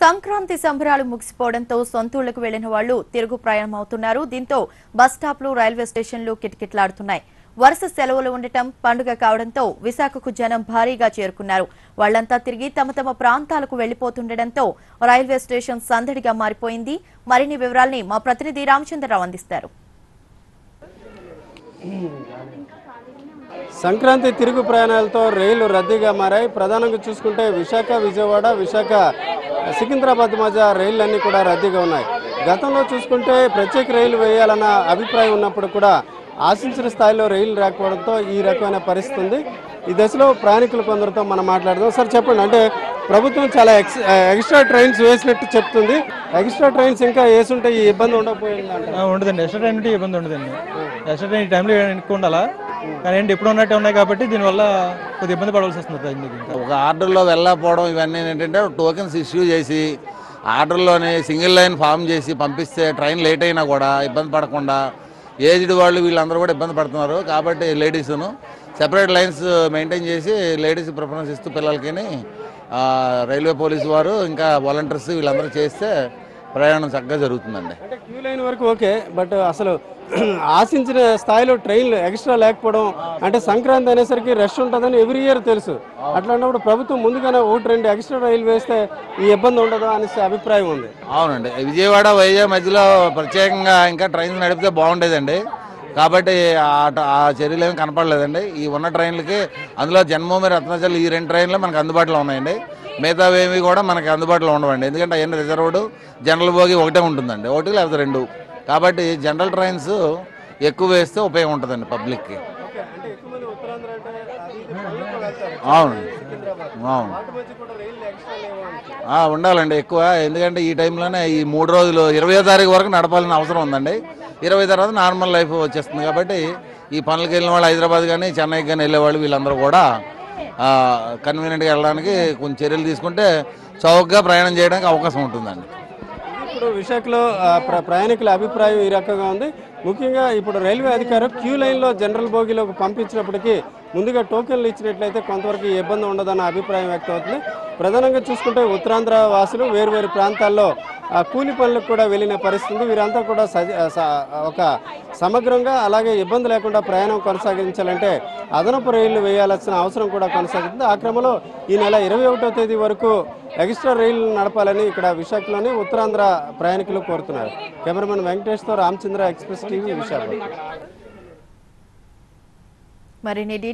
సంక్రాంతి సంబరాలు ముగిసిపోవడంతో సొంతూళ్లకు వెళ్లిన వాళ్ళు తిరుగు ప్రయాణం అవుతున్నారు. దీంతో బస్ స్టాప్లు, రైల్వే స్టేషన్లు కిటకిటలాడుతున్నాయి. వరుస సెలవులు ఉండటం, పండుగ కావడంతో విశాఖకు జనం భారీగా చేరుకున్నారు. వాళ్లంతా తిరిగి తమ తమ ప్రాంతాలకు వెళ్లిపోతుండటంతో రైల్వే స్టేషన్ సందడిగా మారిపోయింది. మరిన్ని వివరాల్ని మా ప్రతినిధి రామచంద్రరావు అందిస్తారు. సంక్రాంతి తిరుగు ప్రయాణాలతో రైళ్లు రద్దీగా మారాయి. ప్రధానంగా చూసుకుంటే విశాఖ, విజయవాడ, విశాఖ సికింద్రాబాద్ మధ్య రైళ్లు అన్నీ కూడా రద్దీగా ఉన్నాయి. గతంలో చూసుకుంటే ప్రత్యేక రైలు వేయాలన్న అభిప్రాయం ఉన్నప్పుడు కూడా ఆశించిన స్థాయిలో రైళ్లు రాకపోవడంతో ఈ రకమైన పరిస్థితి ఉంది. ఈ దశలో ప్రయాణికులు కొందరితో మనం మాట్లాడదాం. సార్, చెప్పండి. అంటే ప్రభుత్వం చాలా ఎక్స్ట్రా ట్రైన్స్ వేసినట్టు చెప్తుంది. ఎక్స్ట్రా ట్రైన్స్ ఇంకా వేసుంటే ఈ ఇబ్బంది ఉండకపోయిందండి? ఉండదండి, ఎక్స్ట్రా ట్రైన్ అంటే ఇబ్బంది ఉండదండి. ఎక్స్ట్రా ట్రైన్ ఈ టైంలో ఉండాలా, కానీ ఏంటి ఇప్పుడు ఉన్నట్టే ఉన్నాయి కాబట్టి దీనివల్ల కొద్దిగా ఇబ్బంది పడవలసి వస్తుంది. ఒక ఆర్డర్లో వెళ్ళకపోవడం ఇవన్నీ ఏంటంటే టోకెన్స్ ఇష్యూ చేసి ఆర్డర్లోనే సింగిల్ లైన్ ఫామ్ చేసి పంపిస్తే ట్రైన్ లేట్ అయినా కూడా ఇబ్బంది పడకుండా ఏజ్డ్ వాళ్ళు వీళ్ళందరూ కూడా ఇబ్బంది పడుతున్నారు. కాబట్టి లేడీస్ను సెపరేట్ లైన్స్ మెయింటైన్ చేసి లేడీస్ ప్రిఫరెన్స్ ఇస్తూ పిల్లలకి రైల్వే పోలీసు వారు ఇంకా వాలంటీర్స్ వీళ్ళందరూ చేస్తే ప్రయాణం చక్కగా జరుగుతుందండి. అంటే క్యూ లైన్ వరకు ఓకే, బట్ అసలు ఆశించిన స్థాయిలో ట్రైన్లు ఎక్స్ట్రా లేకపోవడం అంటే సంక్రాంతి అనేసరికి రష్ ఉంటుందని ఎవ్రీ ఇయర్ తెలుసు. అట్లాంటప్పుడు ప్రభుత్వం ముందుగానే ఒకటి రెండు ఎక్స్ట్రా రైలు వేస్తే ఈ ఇబ్బంది ఉండదు అనేసి అభిప్రాయం ఉంది. అవునండి, విజయవాడ వైజాగ్ మధ్యలో ప్రత్యేకంగా ఇంకా ట్రైన్లు నడిపితే బాగుండేదండి. కాబట్టి ఆ చర్యలు ఏమి కనపడలేదండి. ఈ ఉన్న ట్రైన్లకి అందులో జన్మభూమి, రత్నాచల్ ఈ రెండు ట్రైన్లు మనకు అందుబాటులో ఉన్నాయండి. మిగతావేమి కూడా మనకు అందుబాటులో ఉండవండి. ఎందుకంటే అవన్నీ రిజర్వ్డ్, జనరల్ బోగి ఒకటే ఉంటుందండి, ఒకటి లేకపోతే రెండు. కాబట్టి జనరల్ ట్రైన్స్ ఎక్కువ వేస్తే ఉపయోగం ఉంటుందండి పబ్లిక్కి. అవును అవును ఉండాలండి ఎక్కువ. ఎందుకంటే ఈ టైంలోనే ఈ 3 రోజులు 20వ తారీఖు వరకు నడపాలని అవసరం ఉందండి. 20 తర్వాత నార్మల్ లైఫ్ వచ్చేస్తుంది. కాబట్టి ఈ పనులకు వెళ్ళిన వాళ్ళు హైదరాబాద్ కానీ చెన్నైకి కానీ వెళ్ళేవాళ్ళు వీళ్ళందరూ కూడా కన్వీనియంట్గా వెళ్ళడానికి కొన్ని చర్యలు తీసుకుంటే చౌకగా ప్రయాణం చేయడానికి అవకాశం ఉంటుందండి. ఇప్పుడు విశాఖలో ప్రయాణికుల అభిప్రాయం ఈ రకంగా ఉంది. ముఖ్యంగా ఇప్పుడు రైల్వే అధికారులు క్యూ లైన్లో జనరల్ బోగిలోకి పంపించినప్పటికీ ముందుగా టోకెన్లు ఇచ్చినట్లయితే కొంతవరకు ఇబ్బంది ఉండదన్న అభిప్రాయం వ్యక్తం అవుతుంది. ప్రధానంగా చూసుకుంటే ఉత్తరాంధ్ర వాసులు వేరువేరు ప్రాంతాల్లో కూలి పనులకు కూడా వెళ్ళిన పరిస్థితి. వీరంతా కూడా ఒక సమగ్రంగా అలాగే ఇబ్బంది లేకుండా ప్రయాణం కొనసాగించాలంటే అదనపు రైళ్లు వేయాల్సిన అవసరం కూడా కొనసాగుతుంది. ఆ క్రమంలో ఈ నెల 21వ తేదీ వరకు ఎక్స్ట్రా రైళ్లు నడపాలని ఇక్కడ విశాఖలోని ఉత్తరాంధ్ర ప్రయాణికులు కోరుతున్నారు. కెమెరామెన్ వెంకటేష్తో రామచంద్ర, ఎక్స్ప్రెస్ టీవీ, విశాఖ.